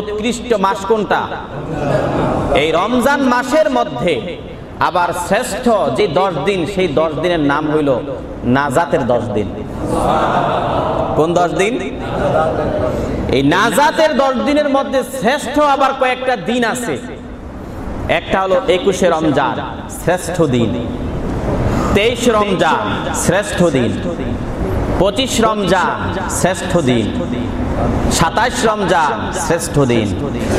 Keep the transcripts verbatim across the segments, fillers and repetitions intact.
উৎকৃষ্ট মাস কোনটা? এই রমজান মাসের মধ্যে আবার শ্রেষ্ঠ যে দশ দিন, সেই দশ দিনের নাম হইল নাজাতের দশ দিন। কোন দশ দিন? এই নাজাতের দশ দিনের মধ্যে শ্রেষ্ঠ আবার কয়েকটা দিন আছে। একটা হলো একুশে রমজান, শ্রেষ্ঠ দিন। তেইশ রমজান, শ্রেষ্ঠ দিন। পঁচিশ রমজান, শ্রেষ্ঠ দিন। সাতাশ রমজান, শ্রেষ্ঠ দিন।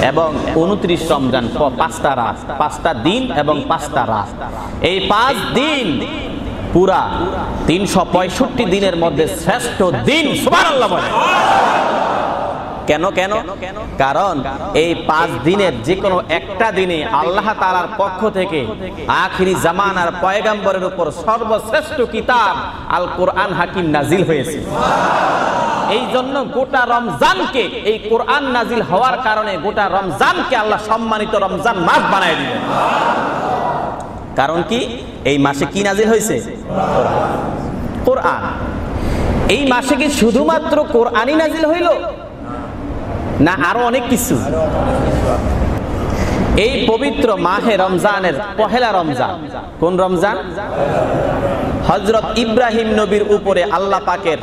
এবং উনত্রিশ রমজান, পাঁচটা রাত, পাঁচটা দিন এবং পাঁচটা রাত। এই পাঁচ দিন পুরা তিনশো পঁয়ষট্টি দিনের মধ্যে শ্রেষ্ঠ দিন। সুবহানাল্লাহ বলে। কেন কেন? কারণ এই পাঁচ দিনের যে কোনো একটা দিনে আল্লাহ তাআলার পক্ষ থেকে আখিরি জামানার পয়গম্বরের উপর সর্বশ্রেষ্ঠ কিতাব আল কোরআন হাকিম নাজিল হয়েছে। এই জন্য গোটা রমজানকে, এই কোরআন নাজিল হওয়ার কারণে গোটা রমজানকে আল্লাহ সম্মানিত রমজান মাস বানায় দিলেন। কারণ কি? এই মাসে কি নাজিল হয়েছে? কোরআন। এই মাসে কি শুধুমাত্র কোরআনই নাজিল হইল না, আরো অনেক কিছু? এই পবিত্র মাহে রমজানের পহেলা রমজান, কোন রমজান? হযরত ইব্রাহিম নবীর উপরে আল্লাহ পাকের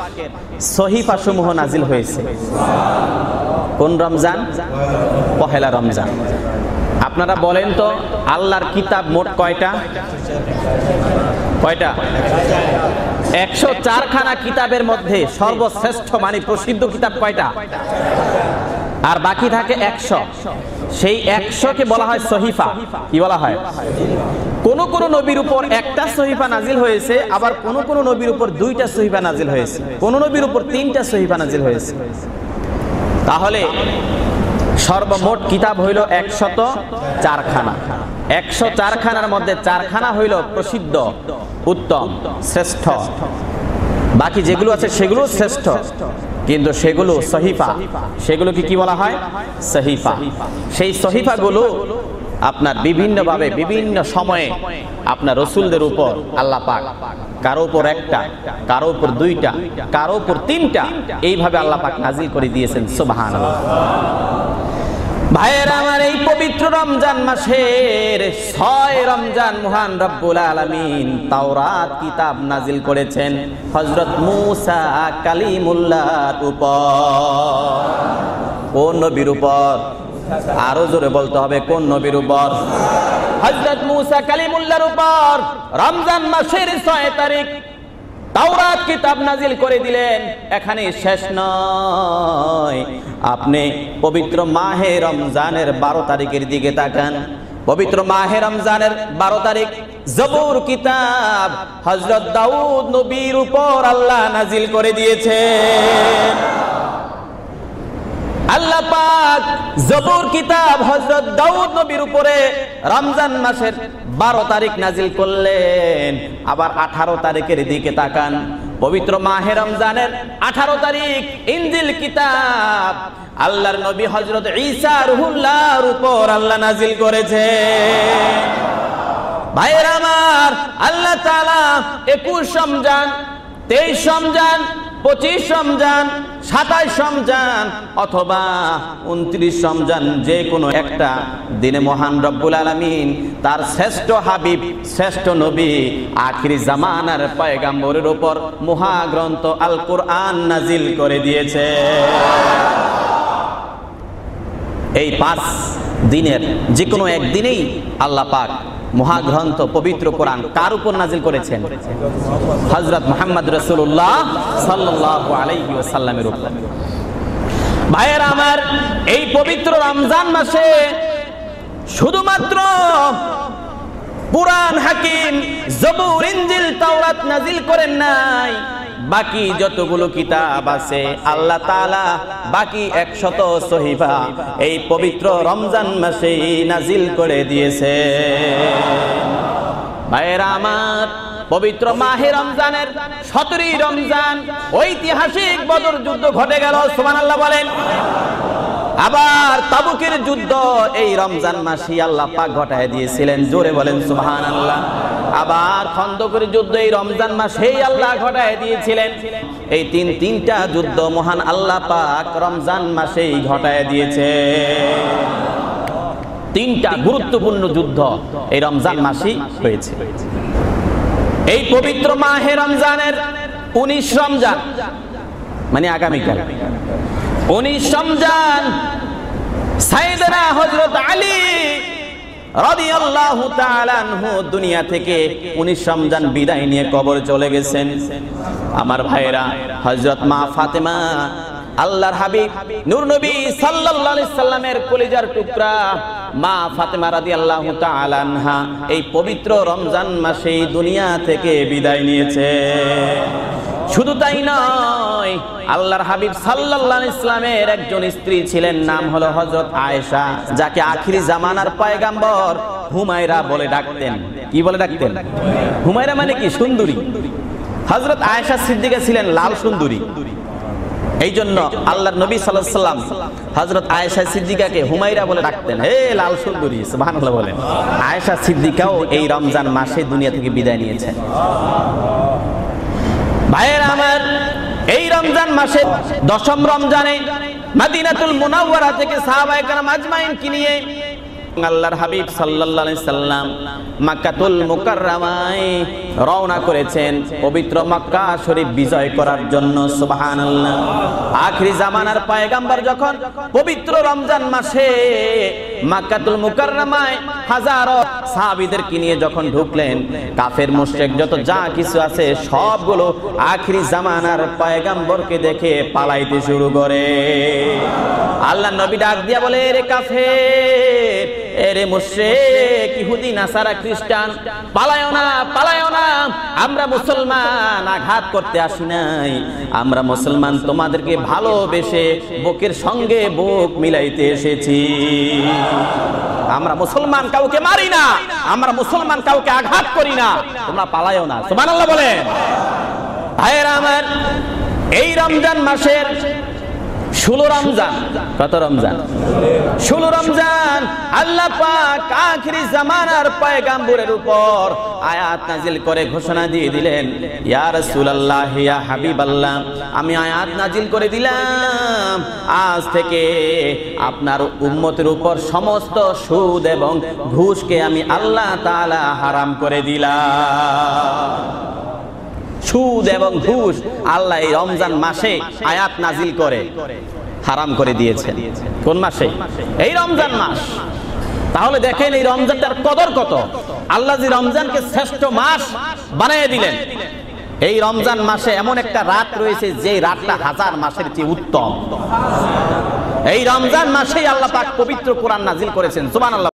সহিফা সমূহ নাজিল হয়েছে। কোন রমজান? পহেলা রমজান। আপনারা বলেন তো, আল্লাহর কিতাব মোট কয়টা? কয়টা? একশো চারখানা কিতাবের মধ্যে সর্বশ্রেষ্ঠ মানে প্রসিদ্ধ কিতাব কয়টা? আর বাকি থাকে একশো। সেই একশোকে বলা হয় সহিফা। কি বলা হয়? কোন কোন নবীর উপর একটা সহিফা নাজিল হয়েছে, আবার কোন কোন নবীর উপর দুইটা সহিফা নাজিল হয়েছে, কোন নবীর উপর তিনটা সহিফা নাজিল হয়েছে। তাহলে সর্বমোট কিতাব হইল একশত চারখানা। একশো চারখানার মধ্যে চারখানা হইল প্রসিদ্ধ, উত্তম, শ্রেষ্ঠ। বাকি যেগুলো আছে সেগুলো শ্রেষ্ঠ, কিন্তু সেগুলো সহিফা। সেগুলোকে কি বলা হয়? সহিফা। সেই সহিফাগুলো আপনার বিভিন্নভাবে বিভিন্ন সময়ে আপনার রসুলদের উপর আল্লাহ পাক, কারো উপর একটা, কারো উপর দুইটা, কারো উপর তিনটা, এইভাবে আল্লাহ পাক নাজিল করে দিয়েছেন। সুবহানাল্লাহ। ভাইয়েরা আমার, এই পবিত্র রমজান মাসের ছয় রমজান মহান রব্বুল আলামিন তাওরাত কিতাব নাজিল করেছেন হযরত মূসা কালিমুল্লাহর উপর। কোন নবীর উপর? আরো জোরে বলতে হবে, কোন নবীর উপর? হযরত মূসা কালিমুল্লাহর উপর রমজান মাসের ছয় তারিখ তাওরাত কিতাব নাজিল করে দিলেন। এখানে শেষ নয়, আপনি পবিত্র মাহে রমজানের বারো তারিখের দিকে তাকান। পবিত্র মাহে রমজানের বারো তারিখ জবুর কিতাব হযরত দাউদ নবীর উপর আল্লাহ নাজিল করে দিয়েছেন। আল্লাহ পাক জবুর কিতাব হযরত দাউদ নবীর উপরে রমজান মাসের বারো তারিখ নাজিল করলেন। আবার আঠারো তারিখের দিকে তাকান, পবিত্র মাহে রমজানের আঠারো তারিখ ইনজিল কিতাব আল্লাহর নবী হযরত ঈসা রুহুল্লাহর উপর আল্লাহ নাজিল করেছেন। ভাইরা আমার, আল্লাহ তাআলা একুশ রমজান, তেইশ রমজান, পঁচিশ রমজান, সাতাইশ রমজান অথবা উনত্রিশ রমজান, যে কোনো একটা দিনে মহান রব্বুল আলামিন তার শ্রেষ্ঠ হাবিব, শ্রেষ্ঠ নবী, আখিরি জামানার পয়গম্বরের উপর মহাগ্রন্থ আল কোরআন নাজিল করে দিয়েছে। এই পাঁচ দিনের যে কোনো একদিনেই আল্লাহ পাক মহাগ্রন্থ পবিত্র কোরআন কার উপর নাজিল করেছেন? হযরত মুহাম্মদ রাসূলুল্লাহ সাল্লাল্লাহু আলাইহি ওয়াসাল্লামের উপর। ভাইয়েরা আমার, এই পবিত্র রমজান মাসে শুধুমাত্র কুরআন হাকিম জবুর ইনজিল তাওরাত নাজিল করেন নাই, বাকি যতগুলো কিতাব আছে আল্লাহ তাআলা বাকি একশত সহিফা এই পবিত্র রমজান মাসে নাজিল করে দিয়েছে। ভাইরা আমার, পবিত্র মাহে রমজানের সতেরোই রমজান ঐতিহাসিক বদর যুদ্ধ ঘটে গেল। সুবহানাল্লাহ বলেন। আবার তাবুকের যুদ্ধ এই রমজান মাসে আল্লাহ পাক ঘটায় দিয়েছিলেন। জোরে বলেন সুবহানাল্লাহ। আবার খন্দকের যুদ্ধ এই রমজান মাসেই আল্লাহ ঘটায় দিয়েছিলেন। এই তিন তিনটা যুদ্ধ মহান আল্লাহ পাক রমজান মাসেই ঘটায় দিয়েছে। তিনটা গুরুত্বপূর্ণ যুদ্ধ এই রমজান মাসেই হয়েছে। এই পবিত্র মাহে রমজানের উনিশ রমজান মানে আগামীকাল উনিশ রমজান সাইয়েদনা হযরত আলী রাদিয়াল্লাহু তাআলা আনহু দুনিয়া থেকে উনিশ রমজান বিদায় নিয়ে কবরে চলে গেছেন। আমার ভাইরা, হযরত মা ফাতেমা আল্লাহর হাবিব নূর নবী সাল্লাল্লাহু আলাইহি সাল্লামের কলিজার টুকরা মা ফাতেমা রাদিয়াল্লাহু তাআলা আনহা এই পবিত্র রমজান মাসে দুনিয়া থেকে বিদায় নিয়েছে। শুধু তাই নয়, আল্লাহর হাবিব সাল্লাল্লাহু আলাইহি সাল্লামের একজন স্ত্রী ছিলেন, নাম হলো হযরত আয়েশা, যাকে আখিরি জামানার পয়গাম্বর হুমায়রা বলে ডাকতেন। কি বলে ডাকতেন? হুমায়রা মানে কি? সুন্দরী। হযরত আয়েশা সিদ্দিকা ছিলেন লাল সুন্দরী। এই জন্য আল্লাহর নবী সাল্লাল্লাহু আলাইহি সাল্লাম হযরত আয়েশা সিদ্দিকাকে হুমায়রা বলে ডাকতেন, হে লাল সুন্দরী। সুবহানাল্লাহ বলেন। আয়েশা সিদ্দিকাও এই রমজান মাসে দুনিয়া থেকে বিদায় নিয়েছেন। ভাইয়ের আমার, এই রমজান মাসে দশম রমজানে মদিনাতুল মুনাওয়ারা থেকে সাহাবায়ে কেরাম আজমাইনকে নিয়ে আল্লাহর হাবিব সাল্লাল্লাহু আলাইহি সাল্লাম মক্কাতুল মুকাররমায় রওনা করেছেন পবিত্র মক্কা শরীফ বিজয় করার জন্য। সুবহানাল্লাহ। আখরি জামানার পয়গম্বর যখন পবিত্র রমজান মাসে মক্কাতুল মুকাররমায় হাজারো সাহাবীদেরকে নিয়ে যখন ঢুকলেন, কাফের মুশরিক যত যা কিছু আছে সবগুলো আখরি জামানার পয়গম্বরকে দেখে পালাইতে শুরু করে। আল্লাহর নবী ডাক দিয়া বলে, রে কাফের, এরে মুশরিক, ইহুদি, নাসারা, খ্রিস্টান, পালায়ও না, পালায়ও না। আমরা মুসলমান আঘাত করতে আসি নাই, আমরা মুসলমান তোমাদেরকে ভালোবেসে বুকের সঙ্গে বুক মিলাইতে এসেছি। আমরা মুসলমান কাউকে মারি না, আমরা মুসলমান কাউকে আঘাত করি না, তোমরা পালায়ও না। সুবহানাল্লাহ বলেন। ভাইয়েরা আমার, এই রমজান মাসের ষোলো রমজান, কত রমজান? ষোলো রমজান আল্লাহ পাক আখিরি জামানার পয়গম্বরের উপর আয়াত নাজিল করে ঘোষণা দিয়ে দিলেন, ইয়া রাসূলুল্লাহ, ইয়া হাবিবাল্লাহ, আমি আয়াত নাজিল করে দিলাম, আজ থেকে আপনার উম্মতের উপর সমস্ত সুদ এবং ঘুষকে আমি আল্লাহ তাআলা হারাম করে দিলাম। সুদ এবং ঘুষ আল্লাহ এই রমজান মাসে আয়াত নাজিল করে হারাম করে দিয়েছেন। কোন মাসে? এই রমজান মাস। তাহলে দেখেন এই রমজানটার কদর কত। আল্লাহ যে রমজানকে শ্রেষ্ঠ মাস বানিয়ে দিলেন, এই রমজান মাসে এমন একটা রাত রয়েছে যে রাতটা হাজার মাসের চেয়ে উত্তম। এই রমজান মাসেই আল্লাহ পাক পবিত্র কোরআন নাজিল করেছেন। সুবহানাল্লাহ।